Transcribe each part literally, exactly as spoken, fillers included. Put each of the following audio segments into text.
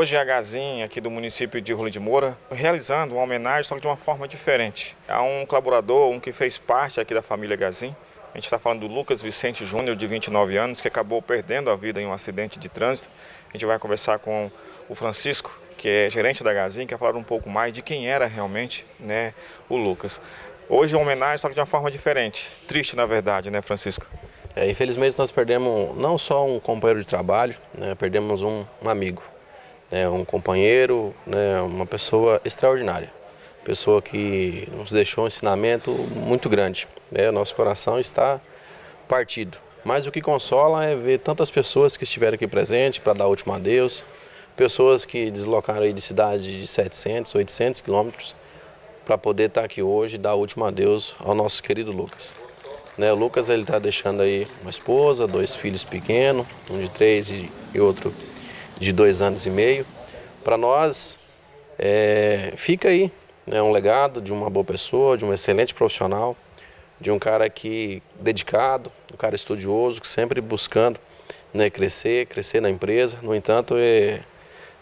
Hoje é a Gazin, aqui do município de Rolim de Moura, realizando uma homenagem, só que de uma forma diferente. Há um colaborador, um que fez parte aqui da família Gazin. A gente está falando do Lucas Vicente Júnior, de vinte e nove anos, que acabou perdendo a vida em um acidente de trânsito. A gente vai conversar com o Francisco, que é gerente da Gazin, que vai falar um pouco mais de quem era realmente, né, o Lucas. Hoje é uma homenagem, só que de uma forma diferente. Triste, na verdade, né, Francisco? É, infelizmente, nós perdemos não só um companheiro de trabalho, né, perdemos um, um amigo. É um companheiro, né, uma pessoa extraordinária, pessoa que nos deixou um ensinamento muito grande. Né, o nosso coração está partido, mas o que consola é ver tantas pessoas que estiveram aqui presentes para dar o último adeus, pessoas que deslocaram aí de cidade de setecentos, oitocentos quilômetros para poder estar aqui hoje e dar o último adeus ao nosso querido Lucas. Né, o Lucas ele está deixando aí uma esposa, dois filhos pequenos, um de três e, e outro de dois anos e meio. Para nós, é, fica aí, né, um legado de uma boa pessoa, de um excelente profissional, de um cara que dedicado, um cara estudioso, que sempre buscando, né, crescer, crescer na empresa. No entanto, é,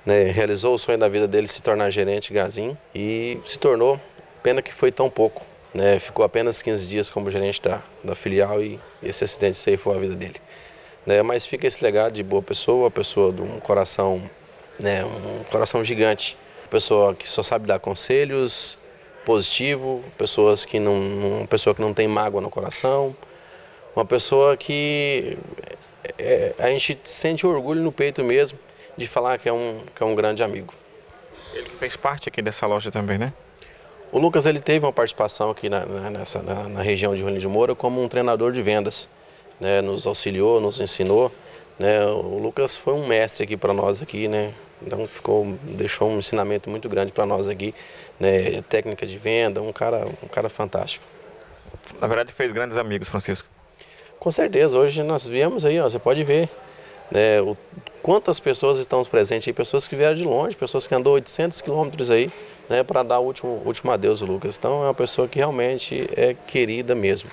né, realizou o sonho da vida dele, se tornar gerente Gazin, e se tornou, pena que foi tão pouco. Né, ficou apenas quinze dias como gerente da, da filial e esse acidente ceifou a vida dele. Né, mas fica esse legado de boa pessoa, pessoa de um coração, né, um coração gigante. Pessoa que só sabe dar conselhos positivo, pessoas que não, uma pessoa que não tem mágoa no coração, uma pessoa que é, a gente sente orgulho no peito mesmo de falar que é um, que é um grande amigo. Ele fez parte aqui dessa loja também, né? O Lucas ele teve uma participação aqui na, nessa, na, na região de Rolim de Moura como um treinador de vendas. Né, nos auxiliou, nos ensinou, né, o Lucas foi um mestre aqui para nós aqui, né, então ficou, deixou um ensinamento muito grande para nós aqui, né, técnica de venda, um cara, um cara fantástico. Na verdade fez grandes amigos, Francisco. Com certeza, hoje nós viemos aí, ó, você pode ver, né, o, quantas pessoas estão presentes aí, pessoas que vieram de longe, pessoas que andou oitocentos quilômetros aí, né, para dar o último, último adeus ao Lucas, então é uma pessoa que realmente é querida mesmo.